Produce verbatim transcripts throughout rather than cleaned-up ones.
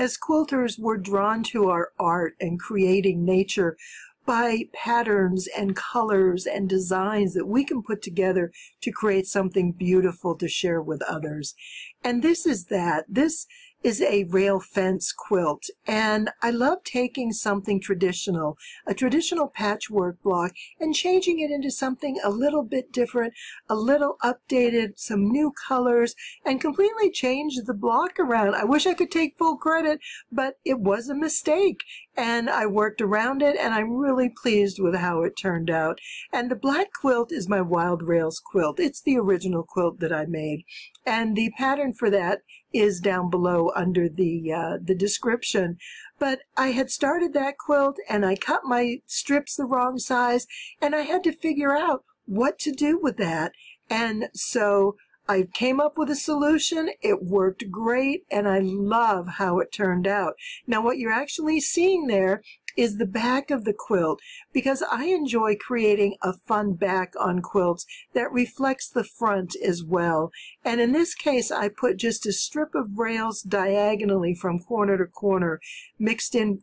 as quilters, we're drawn to our art and creating nature by patterns and colors and designs that we can put together to create something beautiful to share with others. And this is that. This is a rail fence quilt, and I love taking something traditional, a traditional patchwork block, and changing it into something a little bit different, a little updated, some new colors, and completely change the block around. I wish I could take full credit, but it was a mistake, and I worked around it, and I'm really pleased with how it turned out. And the black quilt is my Wild Rails quilt. It's the original quilt that I made, and the pattern for that is down below under the uh, the description. But I had started that quilt, and I cut my strips the wrong size, and I had to figure out what to do with that. And so I came up with a solution. It worked great, and I love how it turned out. Now what you're actually seeing there is the back of the quilt, because I enjoy creating a fun back on quilts that reflects the front as well. And in this case, I put just a strip of rails diagonally from corner to corner, mixed in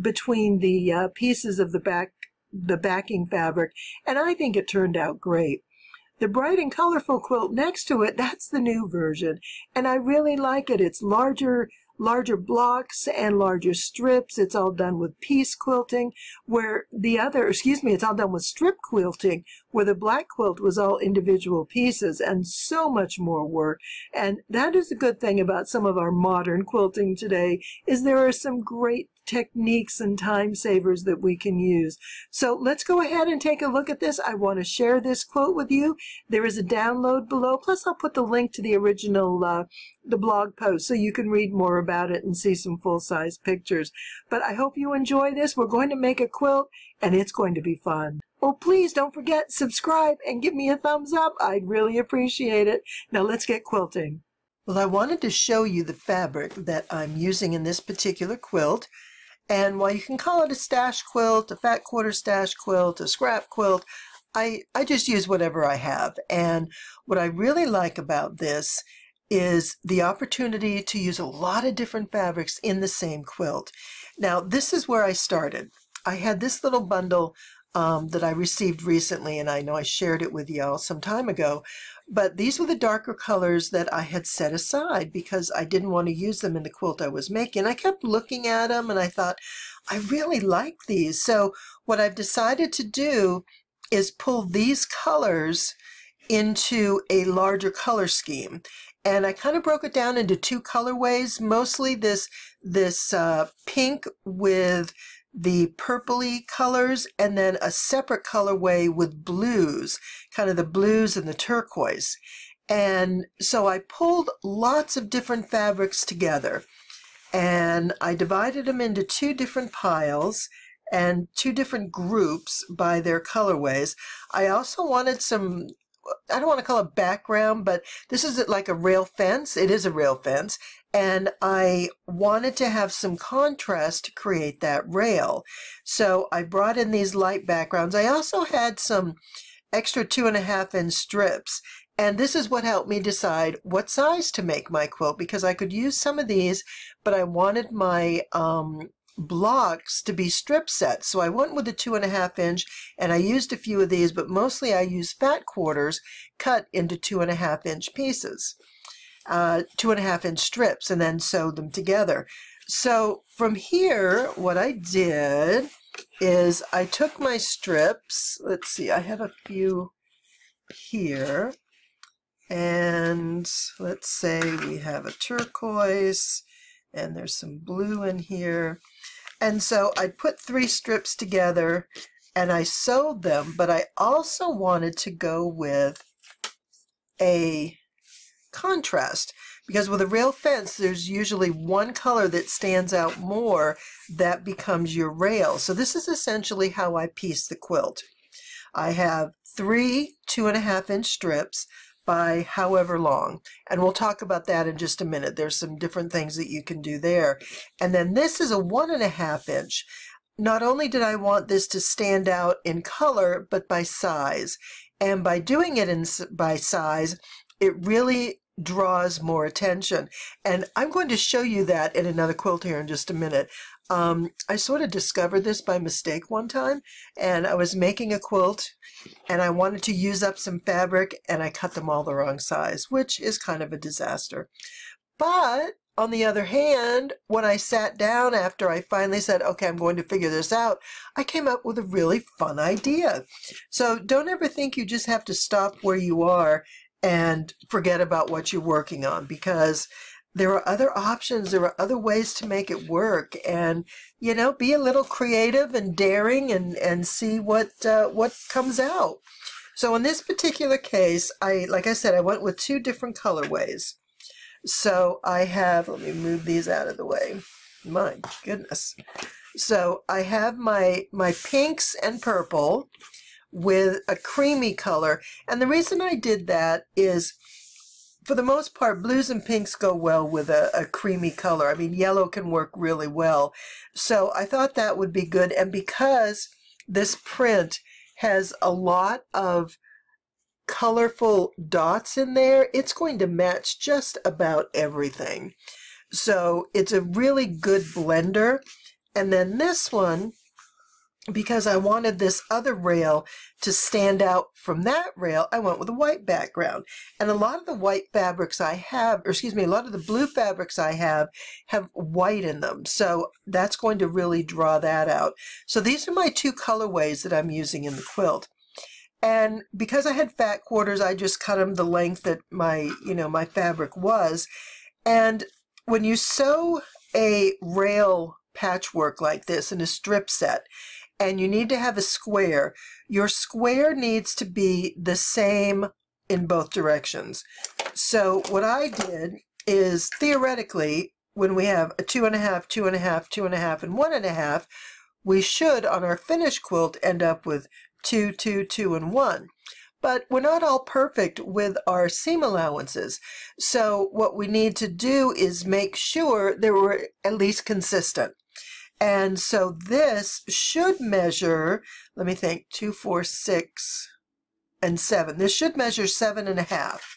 between the uh, pieces of the back, the backing fabric, and I think it turned out great. The bright and colorful quilt next to it, that's the new version, and I really like it. It's larger, larger blocks and larger strips. It's all done with piece quilting, where the other, excuse me, it's all done with strip quilting, where the black quilt was all individual pieces and so much more work. And that is a good thing about some of our modern quilting today, is there are some great techniques and time savers that we can use. So let's go ahead and take a look at this. I want to share this quilt with you. There is a download below, plus I'll put the link to the original uh, the blog post so you can read more about it and see some full-size pictures. But I hope you enjoy this. We're going to make a quilt, and it's going to be fun. Oh, please don't forget, subscribe and give me a thumbs up. I'd really appreciate it. Now let's get quilting. Well, I wanted to show you the fabric that I'm using in this particular quilt. And while you can call it a stash quilt, a fat quarter stash quilt, a scrap quilt, I, I just use whatever I have. And what I really like about this is the opportunity to use a lot of different fabrics in the same quilt. Now, this is where I started. I had this little bundle um, that I received recently, and I know I shared it with y'all some time ago, but these were the darker colors that I had set aside because I didn't want to use them in the quilt I was making. I kept looking at them, and I thought, I really like these. So what I've decided to do is pull these colors into a larger color scheme. And I kind of broke it down into two colorways, mostly this, this uh, pink with the purpley colors, and then a separate colorway with blues, kind of the blues and the turquoise. And so I pulled lots of different fabrics together, and I divided them into two different piles and two different groups by their colorways. I also wanted some, I don't want to call it background, but this is like a rail fence. It is a rail fence. And I wanted to have some contrast to create that rail. So I brought in these light backgrounds. I also had some extra two and a half inch strips. And this is what helped me decide what size to make my quilt, because I could use some of these, but I wanted my um, blocks to be strip sets. So I went with a two and a half inch, and I used a few of these, but mostly I used fat quarters cut into two and a half inch pieces, uh, two and a half inch strips, and then sewed them together. So from here, what I did is I took my strips. Let's see, I have a few here, and let's say we have a turquoise, and there's some blue in here. And so I put three strips together and I sewed them, but I also wanted to go with a contrast, because with a rail fence, there's usually one color that stands out more that becomes your rail. So this is essentially how I piece the quilt. I have three two and a half inch strips by however long, and we'll talk about that in just a minute. There's some different things that you can do there. And then this is a one and a half inch. Not only did I want this to stand out in color, but by size. And by doing it in by size, it really draws more attention. And I'm going to show you that in another quilt here in just a minute. Um, I sort of discovered this by mistake one time, and I was making a quilt and I wanted to use up some fabric and I cut them all the wrong size, which is kind of a disaster. But on the other hand, when I sat down after I finally said, okay, I'm going to figure this out, I came up with a really fun idea. So don't ever think you just have to stop where you are and forget about what you're working on, because there are other options, there are other ways to make it work. And, you know, be a little creative and daring and, and see what, uh, what comes out. So in this particular case, I, like I said, I went with two different colorways. So I have, let me move these out of the way. My goodness. So I have my, my pinks and purple with a creamy color. And the reason I did that is, for the most part, blues and pinks go well with a, a creamy color. I mean, yellow can work really well. So I thought that would be good. And because this print has a lot of colorful dots in there, it's going to match just about everything. So it's a really good blender. And then this one, because I wanted this other rail to stand out from that rail, I went with a white background. And a lot of the white fabrics I have, or excuse me, a lot of the blue fabrics I have, have white in them. So that's going to really draw that out. So these are my two colorways that I'm using in the quilt. And because I had fat quarters, I just cut them the length that my, you know, my fabric was. And when you sew a rail patchwork like this in a strip set, and you need to have a square, your square needs to be the same in both directions. So what I did is, theoretically, when we have a two and a half, two and a half, two and a half, and one and a half, we should, on our finished quilt, end up with two, two, two, and one. But we're not all perfect with our seam allowances. So what we need to do is make sure that we're at least consistent. And so this should measure, let me think, two, four, six, and seven. This should measure seven and a half.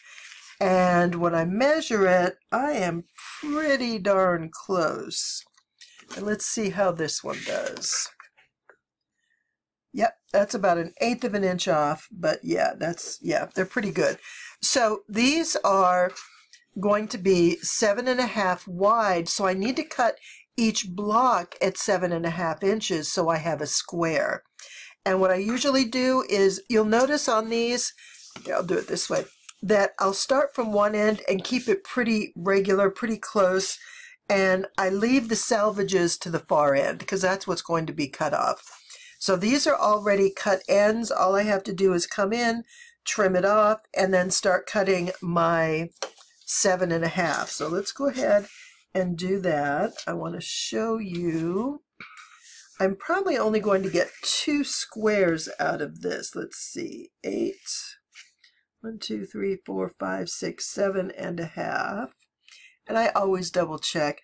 And when I measure it, I am pretty darn close. And let's see how this one does. Yep, that's about an eighth of an inch off, but yeah, that's, yeah, they're pretty good. So these are going to be seven and a half wide, so I need to cut each block at seven and a half inches so I have a square. And what I usually do is, you'll notice on these, I'll do it this way, that I'll start from one end and keep it pretty regular, pretty close, and I leave the salvages to the far end because that's what's going to be cut off. So these are already cut ends. All I have to do is come in, trim it off, and then start cutting my seven and a half. So let's go ahead and do that. I want to show you. I'm probably only going to get two squares out of this. Let's see, eight, one, two, three, four, five, six, seven and a half. And I always double check,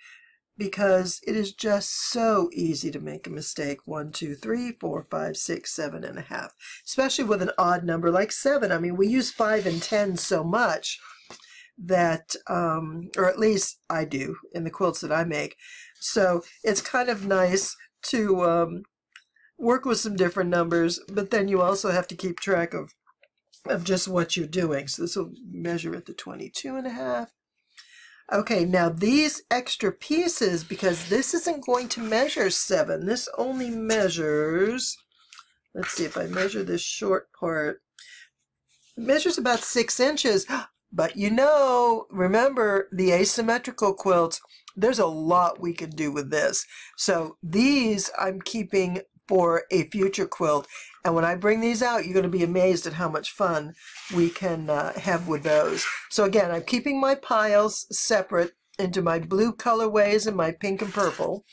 because it is just so easy to make a mistake. One, two, three, four, five, six, seven and a half. Especially with an odd number like seven. I mean, we use five and ten so much that, um, or at least I do in the quilts that I make. So it's kind of nice to um, work with some different numbers, but then you also have to keep track of, of just what you're doing. So this will measure at the twenty-two and a half. Okay, now these extra pieces, because this isn't going to measure seven, this only measures, let's see if I measure this short part, it measures about six inches, but you know, remember the asymmetrical quilts, there's a lot we can do with this. So these I'm keeping for a future quilt, and when I bring these out, you're going to be amazed at how much fun we can uh, have with those. So again, I'm keeping my piles separate into my blue colorways and my pink and purple.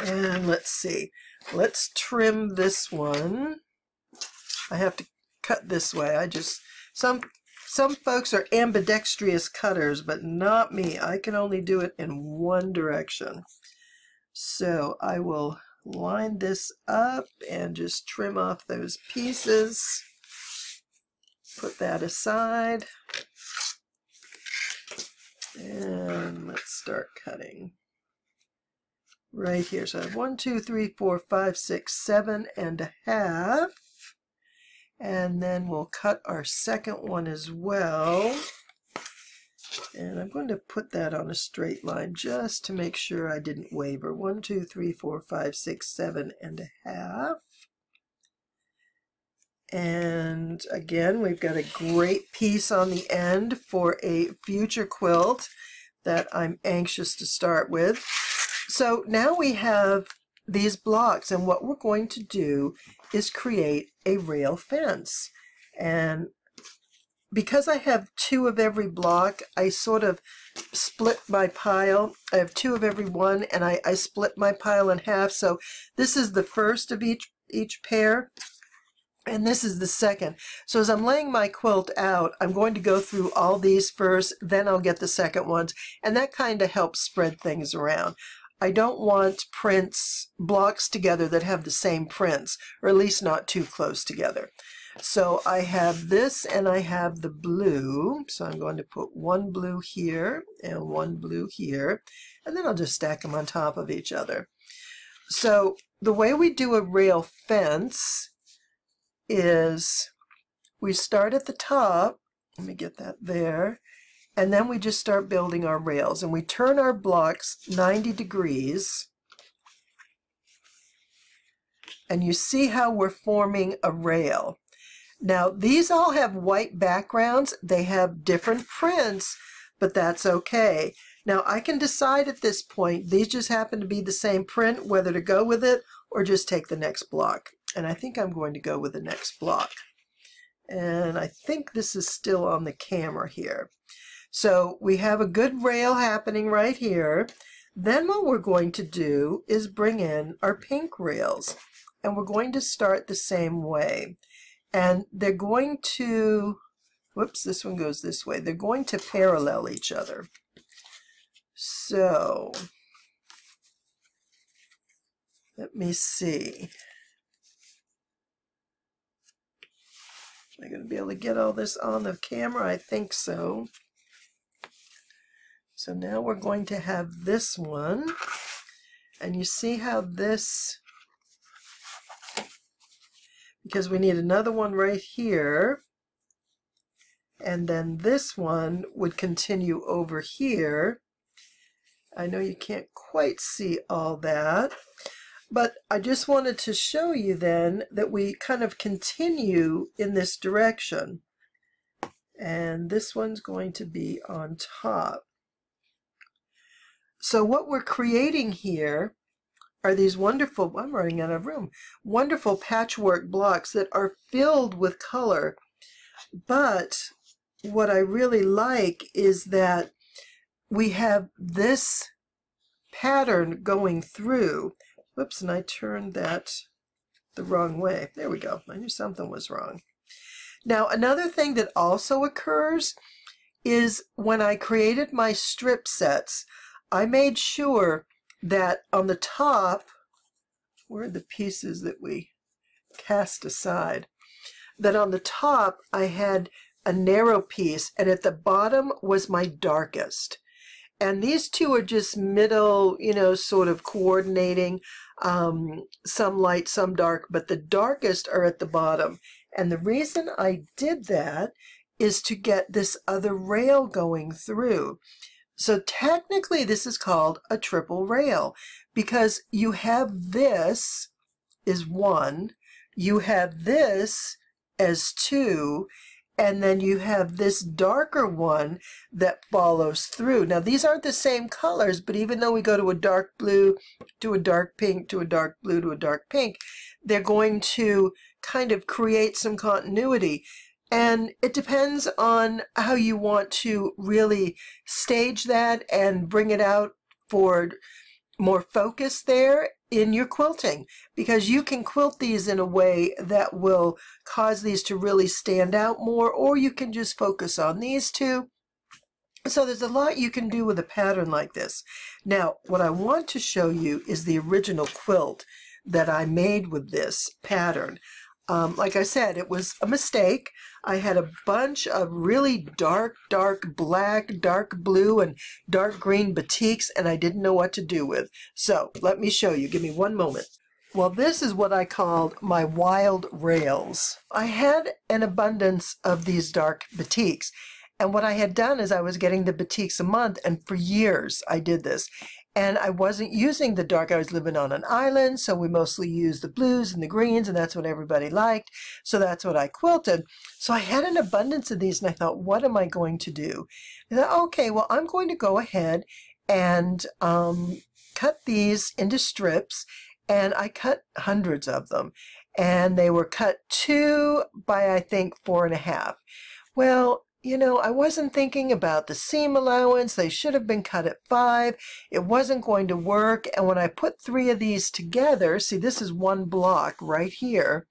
And let's see, let's trim this one. I have to cut this way. I just, some some folks are ambidextrous cutters, but not me. I can only do it in one direction. So I will line this up and just trim off those pieces. Put that aside. And let's start cutting right here. So I have one, two, three, four, five, six, seven and a half. And then we'll cut our second one as well. And I'm going to put that on a straight line just to make sure I didn't waver. One, two, three, four, five, six, seven and a half. And again, we've got a great piece on the end for a future quilt that I'm anxious to start with. So now we have these blocks, and what we're going to do is create a rail fence. And because I have two of every block, I sort of split my pile. I have two of every one, and I, I split my pile in half. So this is the first of each each pair, and this is the second. So as I'm laying my quilt out, I'm going to go through all these first, then I'll get the second ones, and that kind of helps spread things around. I don't want prints, blocks together that have the same prints, or at least not too close together. So I have this and I have the blue, so I'm going to put one blue here and one blue here, and then I'll just stack them on top of each other. So the way we do a rail fence is we start at the top, let me get that there, and then we just start building our rails, and we turn our blocks ninety degrees, and you see how we're forming a rail. Now these all have white backgrounds, they have different prints, but that's okay. Now I can decide at this point, these just happen to be the same print, whether to go with it or just take the next block. And I think I'm going to go with the next block. And I think this is still on the camera here. So we have a good rail happening right here. Then what we're going to do is bring in our pink rails. And we're going to start the same way. And they're going to, whoops, this one goes this way. They're going to parallel each other. So, let me see. Am I going to be able to get all this on the camera? I think so. So now we're going to have this one, and you see how this, because we need another one right here, and then this one would continue over here. I know you can't quite see all that, but I just wanted to show you then that we kind of continue in this direction. And this one's going to be on top. So what we're creating here are these wonderful, I'm running out of room, wonderful patchwork blocks that are filled with color. But what I really like is that we have this pattern going through. Whoops, and I turned that the wrong way. There we go. I knew something was wrong. Now, another thing that also occurs is when I created my strip sets, I made sure that on the top, where are the pieces that we cast aside, that on the top I had a narrow piece, and at the bottom was my darkest. And these two are just middle, you know, sort of coordinating, um, some light, some dark, but the darkest are at the bottom. And the reason I did that is to get this other rail going through. So technically this is called a triple rail, because you have this is one, you have this as two, and then you have this darker one that follows through. Now these aren't the same colors, but even though we go to a dark blue, to a dark pink, to a dark blue, to a dark pink, they're going to kind of create some continuity. And it depends on how you want to really stage that and bring it out for more focus there in your quilting, because you can quilt these in a way that will cause these to really stand out more, or you can just focus on these two. So there's a lot you can do with a pattern like this. Now, what I want to show you is the original quilt that I made with this pattern. Um, like I said, it was a mistake. I had a bunch of really dark, dark black, dark blue, and dark green batiks, and I didn't know what to do with. So let me show you. Give me one moment. Well, this is what I called my Wild Rails. I had an abundance of these dark batiks, and what I had done is I was getting the batiks a month, and for years I did this. And I wasn't using the dark. I was living on an island, so we mostly used the blues and the greens, and that's what everybody liked. So that's what I quilted. So I had an abundance of these, and I thought, what am I going to do? I thought, okay, well, I'm going to go ahead and um, cut these into strips, and I cut hundreds of them. And they were cut two by, I think, four and a half. Well, you know, I wasn't thinking about the seam allowance. They should have been cut at five. It wasn't going to work. And when I put three of these together, see, this is one block right here.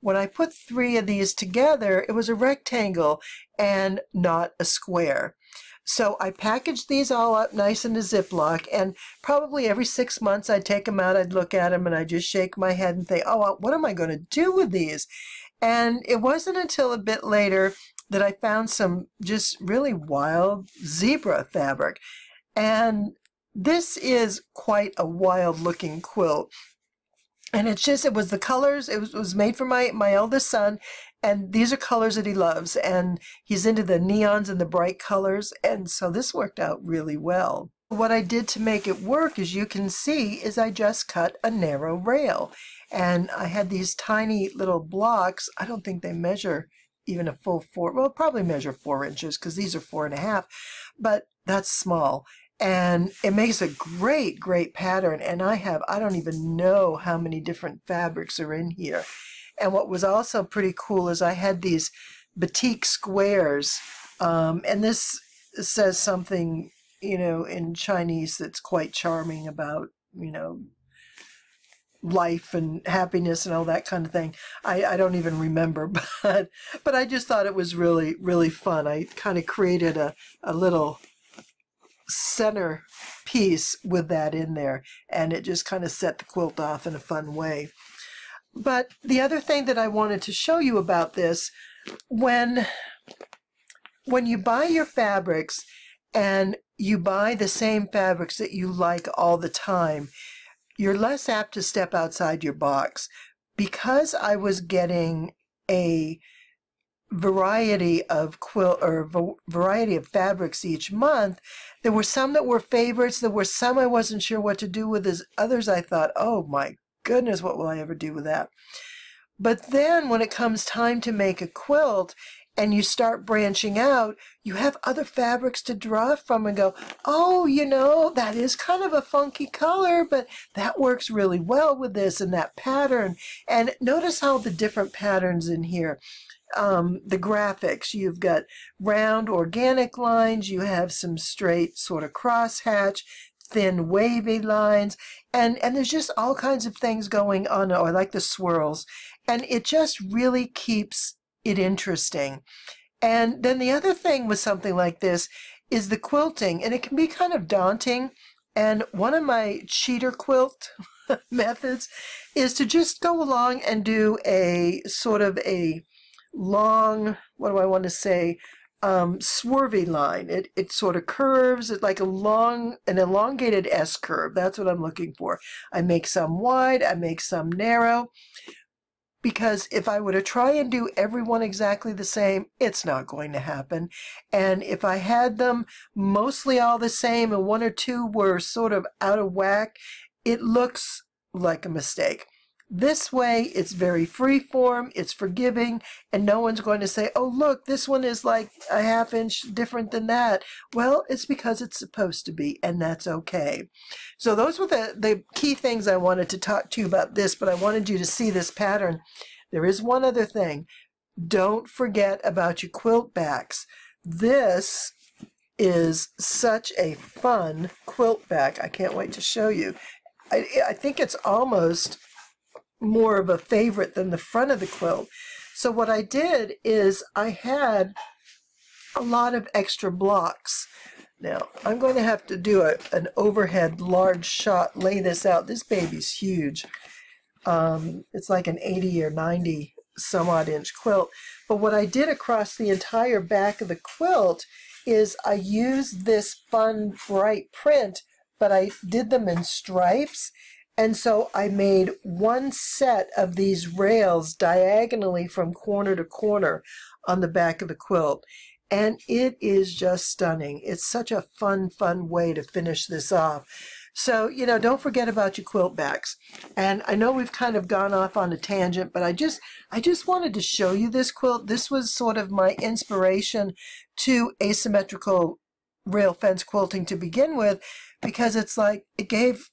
When I put three of these together, it was a rectangle and not a square. So I packaged these all up nice in a Ziploc, and probably every six months I'd take them out, I'd look at them, and I'd just shake my head and think, oh, what am I going to do with these? And it wasn't until a bit later that I found some just really wild zebra fabric. And this is quite a wild looking quilt. And it's just, it was the colors, it was, it was made for my, my eldest son, and these are colors that he loves, and he's into the neons and the bright colors, and so this worked out really well. What I did to make it work, as you can see, is I just cut a narrow rail, and I had these tiny little blocks. I don't think they measure even a full four, well, probably measure four inches because these are four and a half, but that's small. And it makes a great, great pattern. And I have, I don't even know how many different fabrics are in here. And what was also pretty cool is I had these batik squares. Um, and this says something, you know, in Chinese that's quite charming about, you know, life and happiness and all that kind of thing. I, I don't even remember, but but I just thought it was really, really fun. I kind of created a, a little center piece with that in there, and it just kind of set the quilt off in a fun way. But the other thing that I wanted to show you about this, when when you buy your fabrics and you buy the same fabrics that you like all the time, you're less apt to step outside your box. Because I was getting a variety of quilt or variety of fabrics each month, there were some that were favorites, there were some I wasn't sure what to do with, as others I thought, oh my goodness, what will I ever do with that? But then when it comes time to make a quilt and you start branching out, you have other fabrics to draw from and go, oh, you know, that is kind of a funky color, but that works really well with this and that pattern. And notice how the different patterns in here, um, the graphics, you've got round organic lines, you have some straight sort of crosshatch, thin wavy lines, and, and there's just all kinds of things going on. Oh, I like the swirls. And it just really keeps it interesting. And then the other thing with something like this is the quilting, and it can be kind of daunting. And one of my cheater quilt methods is to just go along and do a sort of a long, what do I want to say, um, swervy line. It, it sort of curves, it's like a long, an elongated S curve. That's what I'm looking for. I make some wide, I make some narrow. Because if I were to try and do everyone exactly the same, it's not going to happen. And if I had them mostly all the same and one or two were sort of out of whack, it looks like a mistake. This way, it's very freeform, it's forgiving, and no one's going to say, oh, look, this one is like a half inch different than that. Well, it's because it's supposed to be, and that's okay. So those were the, the key things I wanted to talk to you about this, but I wanted you to see this pattern. There is one other thing. Don't forget about your quilt backs. This is such a fun quilt back. I can't wait to show you. I, I think it's almost more of a favorite than the front of the quilt. So what I did is I had a lot of extra blocks. Now I'm going to have to do a, an overhead large shot, lay this out. This baby's huge. Um, it's like an eighty or ninety some odd inch quilt. But what I did across the entire back of the quilt is I used this fun bright print, but I did them in stripes. And so I made one set of these rails diagonally from corner to corner on the back of the quilt. And it is just stunning. It's such a fun, fun way to finish this off. So, you know, don't forget about your quilt backs. And I know we've kind of gone off on a tangent, but I just, I just wanted to show you this quilt. This was sort of my inspiration to asymmetrical rail fence quilting to begin with, because it's like it gave...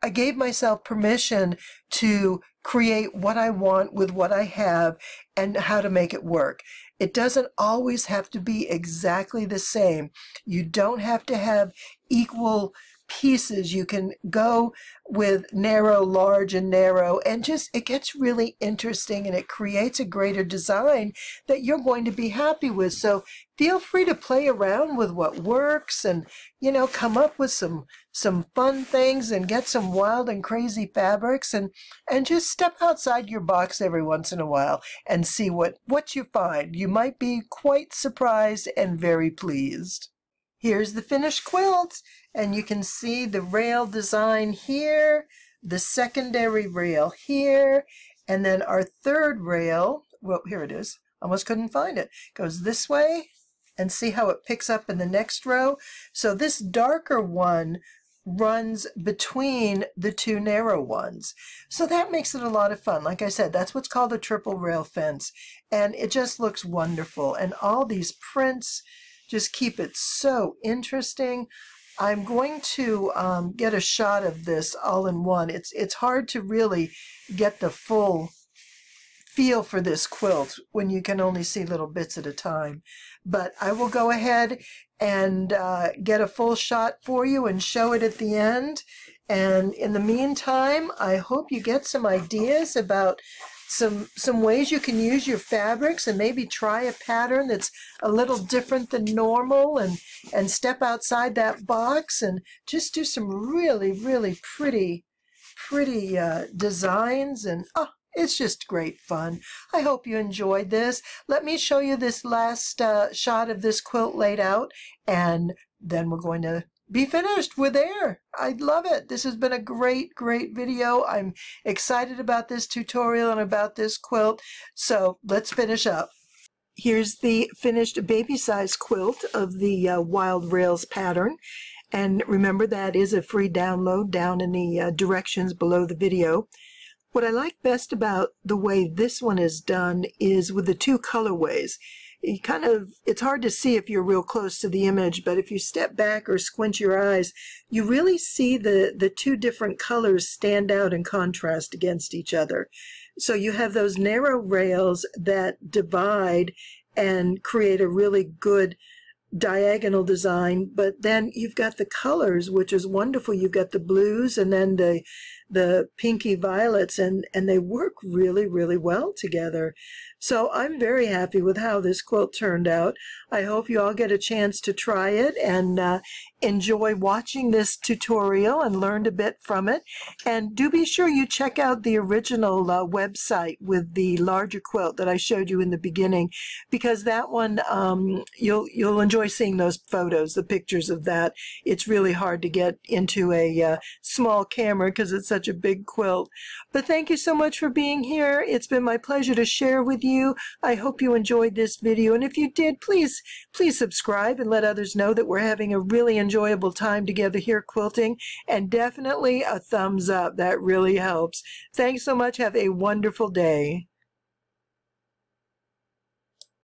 I gave myself permission to create what I want with what I have and how to make it work. It doesn't always have to be exactly the same. You don't have to have equal pieces. You can go with narrow, large, and narrow, and just it gets really interesting, and it creates a greater design that you're going to be happy with. So feel free to play around with what works, and, you know, come up with some some fun things and get some wild and crazy fabrics, and and just step outside your box every once in a while and see what what you find. You might be quite surprised and very pleased. Here's the finished quilt, and you can see the rail design here, the secondary rail here, and then our third rail. Well, here it is. Almost couldn't find it. Goes this way. And see how it picks up in the next row? So this darker one runs between the two narrow ones. So that makes it a lot of fun. Like I said, that's what's called a triple rail fence. And it just looks wonderful. And all these prints just keep it so interesting. I'm going to um, get a shot of this all in one. It's, it's hard to really get the full feel for this quilt when you can only see little bits at a time. But I will go ahead and uh, get a full shot for you and show it at the end. And in the meantime, I hope you get some ideas about some some ways you can use your fabrics, and maybe try a pattern that's a little different than normal, and and step outside that box and just do some really, really pretty pretty uh, designs. And oh, it's just great fun. I hope you enjoyed this. Let me show you this last uh, shot of this quilt laid out, and then we're going to be finished. We're there. I love it. This has been a great, great video. I'm excited about this tutorial and about this quilt. So let's finish up. Here's the finished baby-sized quilt of the uh, Wild Rails pattern. And remember, that is a free download down in the uh, directions below the video. What I like best about the way this one is done is with the two colorways. You kind of, it's hard to see if you're real close to the image, but if you step back or squint your eyes, you really see the, the two different colors stand out in contrast against each other. So you have those narrow rails that divide and create a really good diagonal design, but then you've got the colors, which is wonderful. You've got the blues and then the the pinky violets, and and they work really, really well together. So I'm very happy with how this quilt turned out. I hope you all get a chance to try it and uh, enjoy watching this tutorial and learned a bit from it. And do be sure you check out the original uh, website with the larger quilt that I showed you in the beginning, because that one, um, you'll you'll enjoy seeing those photos, the pictures of that. It's really hard to get into a uh, small camera because it's such a big quilt. But thank you so much for being here. It's been my pleasure to share with you. I hope you enjoyed this video, and if you did, please please subscribe and let others know that we're having a really enjoyable enjoyable time together here quilting, and definitely a thumbs up. That really helps. Thanks so much. Have a wonderful day.